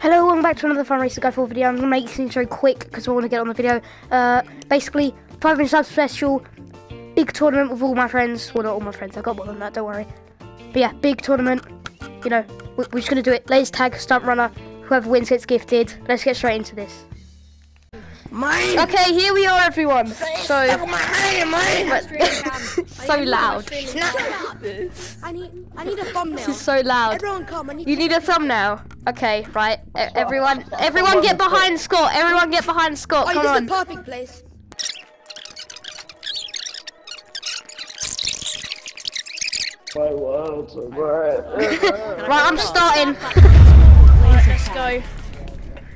Hello, welcome back to another Fun Racer Guy 4 video. I'm going to make this intro quick because I want to get on the video. Basically, 500 subs special, big tournament with all my friends. Well, not all my friends, I got more than that, don't worry. But yeah, big tournament, you know, we're just going to do it. Laser tag, Stunt Runner, whoever wins gets gifted. Let's get straight into this. Mate. Okay, here we are, everyone. So so loud. I need a thumbnail. This is so loud. Everyone come, you need a thumbnail. Okay, right. Everyone get behind Scott. Everyone get behind Scott. Come on. This is the perfect place. My world's so bright. Right, I'm starting. Let's go.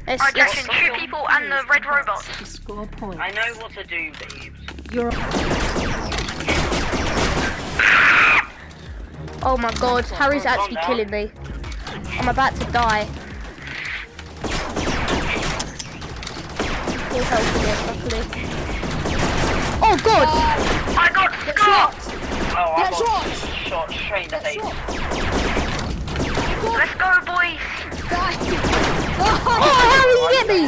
Alright, Jackson, shoot people and the red robots. Score points. I know what to do, babes. You're... Oh my god, Harry's actually killing me. I'm about to die. He's helping it, luckily. Oh god! I got Scott! Oh, I got shot straight in the face. Let's go, boys! Oh, how did you get me?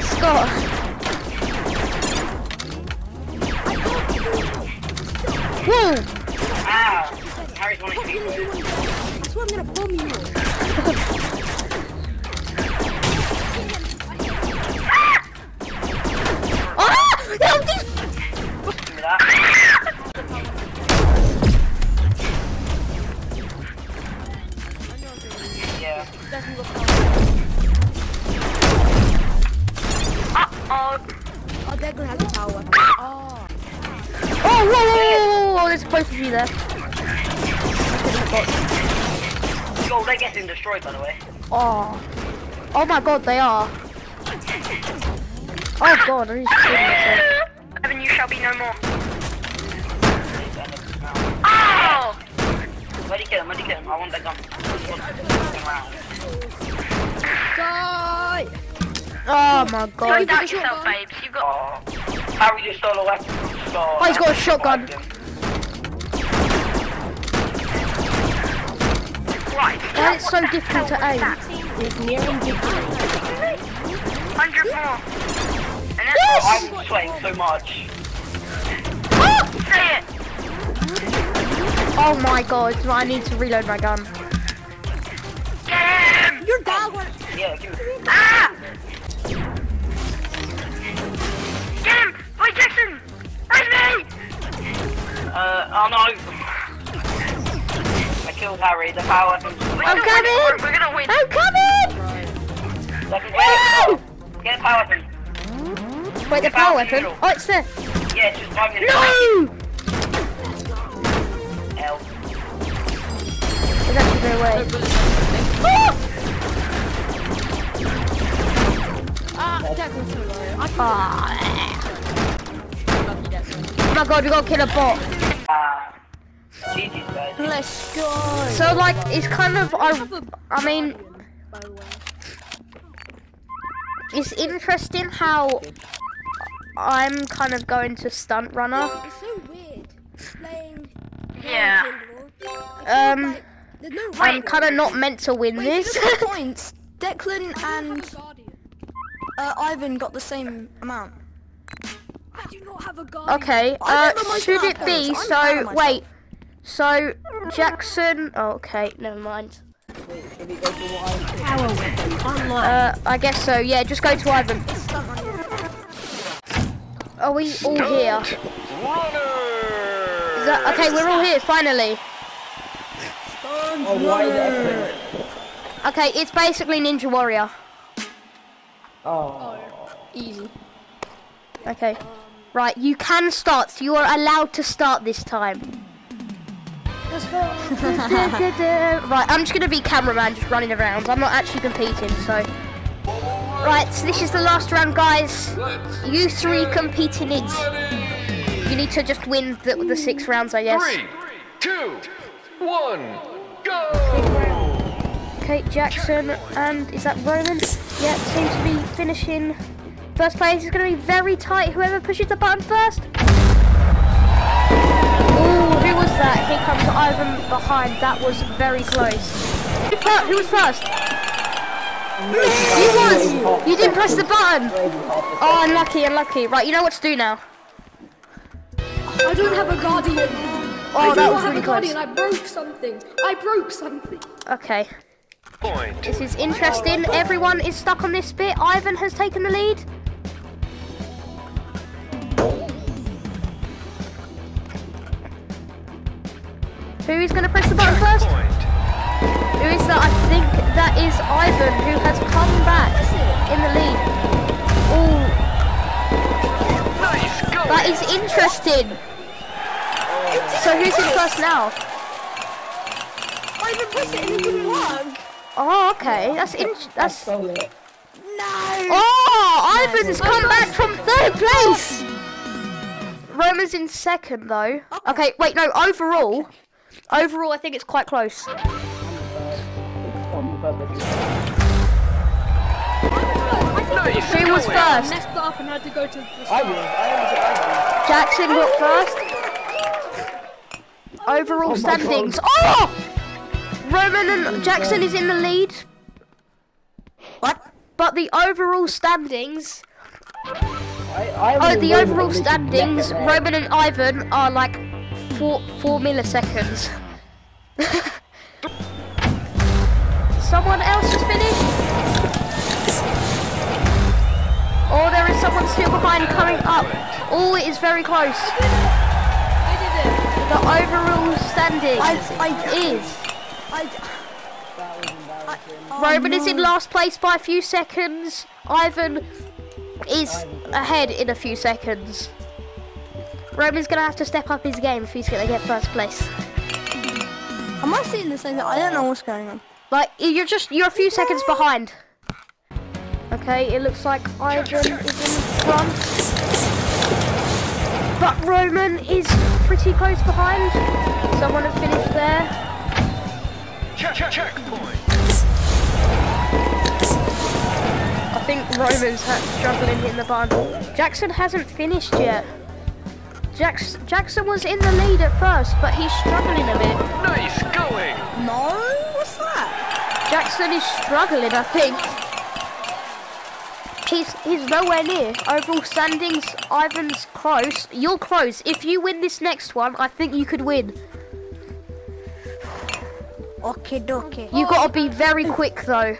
Scott. Whoa! Ow! Harry's wanting to beat me. That's why I'm gonna bomb you. Ah! Help me! Give me that. Yeah. It doesn't look like... Oh, they're gonna have the power. Oh, whoa, there's both of you there. Oh, they're getting destroyed, by the way. Oh. Oh my god, they are. Oh god, I need to kill myself. Heaven, you shall be no more. Oh! Where'd he get him? I want that gun. Die! Oh my god. You've got yourself, babes. You've got... Oh. Harry just stole a weapon from Scott. Oh, he's got a shotgun. Right. That is so difficult to aim. It's nearing victory. 100 more. And then yes! I'm sweating so much. Oh! Say it! Oh my god. I need to reload my gun. Get him! You're down. Yeah, give me... Ah! Jackson! Save me! Oh no! I killed Harry, the power. I'm coming! We're gonna win! I'm coming! Wait, get a power weapon. Wait, the power weapon? Oh, it's there! Yeah, it's just driving it. No! Help. There's actually no way. Oh my god, we gotta kill a bot. Let's go. So like, it's kind of, I mean, it's interesting how I'm kind of going to Stunt Runner. It's so weird playing. Yeah. I'm kind of not meant to win this. Points. Declan and Ivan got the same amount. I do not have a guard. Okay, should it be, so, wait, so, Jackson, oh, okay, never mind. I guess so, yeah, just go to Ivan. Are we all here? Okay, we're all here, finally. Okay, it's basically Ninja Warrior. Oh, easy. Okay. Right, you can start. So you are allowed to start this time. Let's go. Right, I'm just going to be cameraman, just running around. I'm not actually competing, so... Right, so this is the last round, guys. You three compete in it. You need to just win the 6 rounds, I guess. 3, 2, 1, go! Okay, Jackson, and is that Roman? Yeah, seems to be finishing... First place is going to be very tight. Whoever pushes the button first. Ooh, who was that? Here comes Ivan behind. That was very close. Who was first? You won! You didn't press the button! Oh, unlucky, unlucky. Right, you know what to do now. I don't have a guardian. Oh, that was really close. I broke something. I broke something. Okay. Point. This is interesting. Everyone is stuck on this bit. Ivan has taken the lead. Who is going to press the button first? Who is that? I think that is Ivan, who has come back in the lead. Oh, nice goal. That is interesting. So who's in first now? Ivan pressed it and it didn't work. Oh, okay. That's no. Oh, Ivan's come back from third place. Roma's in second though. Okay, wait, no. Overall. Overall, I think it's quite close. Who was first? Jackson got first. Overall standings. Oh! Roman and Jackson is in the lead. What? But the overall standings. Oh, the overall standings. Roman and Ivan are like. Four milliseconds. Someone else has finished. Oh, there is someone still behind coming up. Oh, it is very close. I did it. The overall standing is Roman is in last place by a few seconds. Ivan is ahead in a few seconds. Roman's gonna have to step up his game if he's gonna get first place. Am I seeing this thing? I don't know what's going on. Like, you're a few seconds behind. Okay, it looks like Ivan is in front. But Roman is pretty close behind. Someone has finished there. Checkpoint. I think Roman's struggling hitting the button. Jackson hasn't finished yet. Jackson was in the lead at first, but he's struggling a bit. Nice going! No? What's that? Jackson is struggling, I think. He's nowhere near. Overall standings, Ivan's close. You're close. If you win this next one, I think you could win. Okay, dokie. You got to be very quick, though.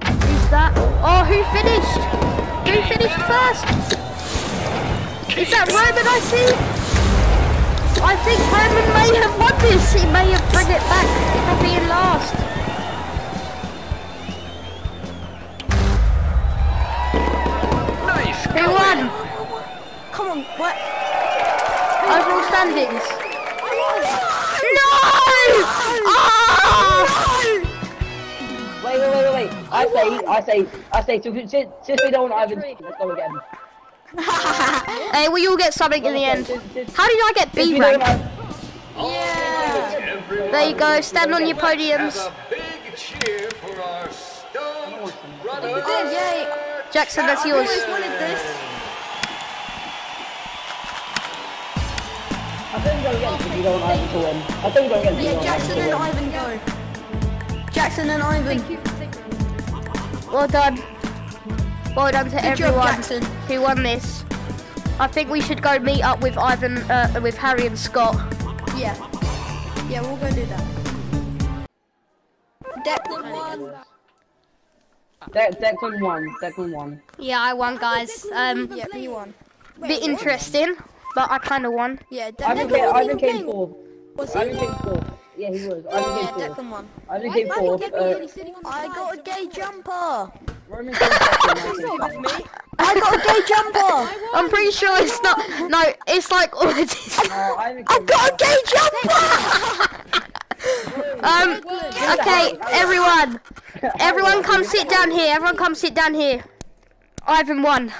Who's that? Oh, who finished? Who finished first? Is that Roman I see? I think Roman may have won this. He may have brought it back from being last. Nice. Who won? Come on, what? Overall standings. No! Oh! Wait. I say, since we don't have Ivan, let's go again. Hey, we all get something in the end. How did I get B rank? Yeah. There you go, stand on your podiums. Big cheer for our Stunt Runner. Jackson, that's yours. I think we'll get it if we don't have Ivan to win. I think we'll get it. Yeah, Jackson and Ivan go. Jackson and Ivan. Well done. Well done to everyone who won this. I think we should go meet up with Ivan, with Harry and Scott. Yeah. Yeah, we'll go do that. Declan won. Yeah, I won, guys. Yeah, we won. Bit interesting, but I kind of won. Yeah, Declan came fourth. Yeah, he was. I only came fourth. I got a gay jumper. Roman came second. I got a gay jumper. I'm pretty sure it's not. No, it's like all it is. I got a gay jumper. Okay, everyone, come sit down here. Ivan won.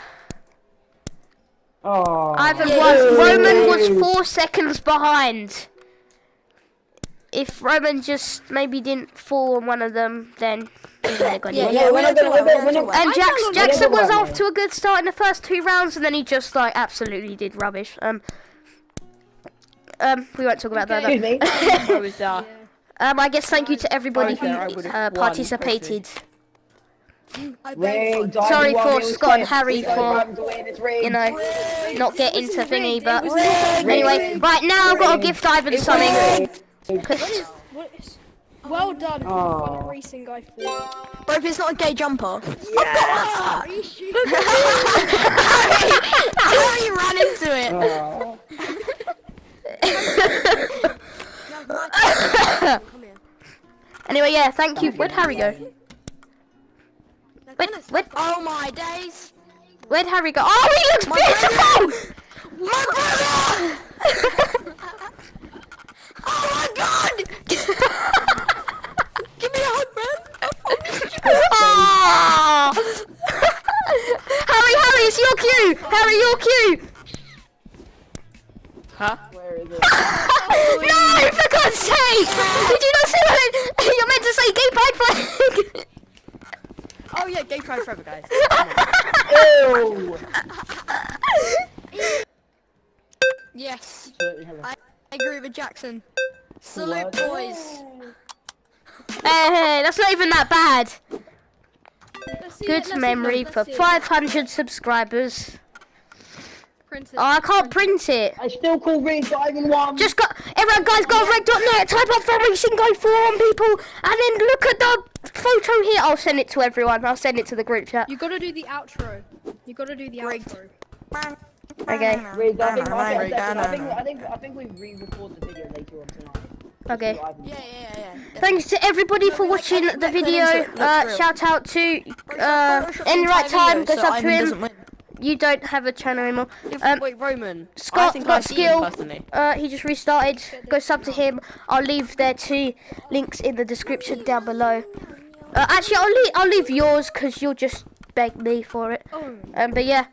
Oh. Ivan won. Roman was 4 seconds behind. If Roman just maybe didn't fall on one of them, then he would have gone in. And Jackson was off to a good start in the first two rounds, and then he just like absolutely did rubbish. We won't talk about that. I guess thank you to everybody who participated. Sorry for Scott and Harry for, you know, not getting to thingy, but anyway, right now I've got to gift Ivan something. Well done, Fun Racing Guy 4. Bro, if it's not a gay jumper. Yeah. I've got that! Are you stupid? How you ran into it? Oh. Anyway, yeah, thank you. Where'd Harry go? Where'd... Oh my days! Where'd Harry go? Oh, he looks beautiful! My brother! Oh my god! Give me a hug, man! Oh. Harry, Harry, it's your cue! Harry, your cue! Huh? Where is it? No, for God's sake! Did you not see what you're meant to say? Gay pride flag! Oh yeah, gay pride forever, guys. Ew! Yes. I agree with Jackson. Salute, what? Boys. Hey, that's not even that bad. Good memory for 500 subscribers. Print it. Oh, I can't print it. I still call Ring Diving 1. Just got everyone, guys. Go on Ring.net. Type up Fun Racing Guy 4 on people, and then look at the photo here. I'll send it to everyone. I'll send it to the group chat. You gotta do the outro. You gotta do the outro. Okay. I think we re-record the video later on tonight. Okay. Yeah. Thanks to everybody for watching the video. Shout out to In the Right Time, goes up to him. You don't have a channel anymore. Wait, Roman. Scott Skill. He just restarted. Go sub to him. I'll leave their 2 links in the description down below. Actually, I'll leave yours because you'll just beg me for it. But yeah,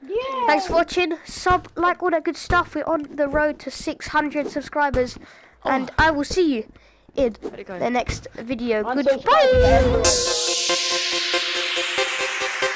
thanks for watching. Sub, like, all that good stuff. We're on the road to 600 subscribers, and I will see you in the next video. Goodbye.